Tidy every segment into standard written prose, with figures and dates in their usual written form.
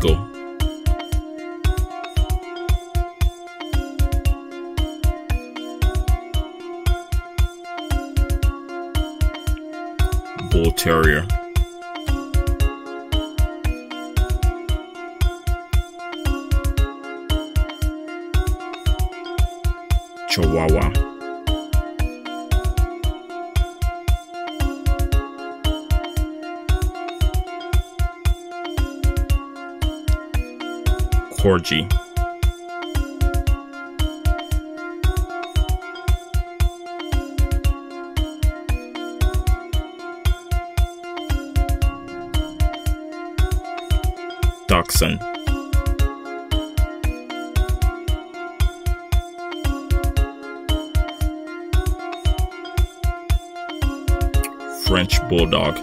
beagle. Bull terrier. Chihuahua. Corgi. Dachshund. French bulldog.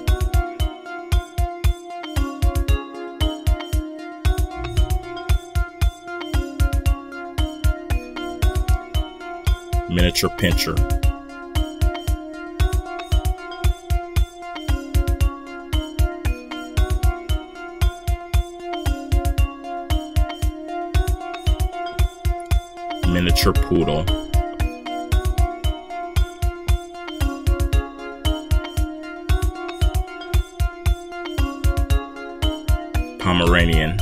Miniature pinscher. Miniature poodle. Pomeranian.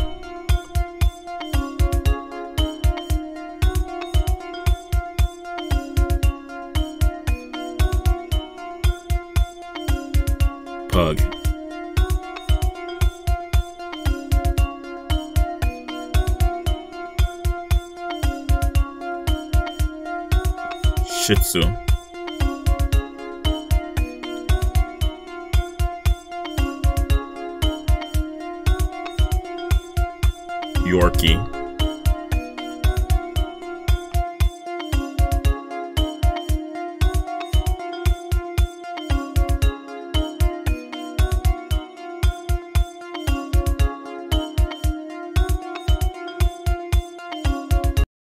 Pug. Shih tzu. Yorkie.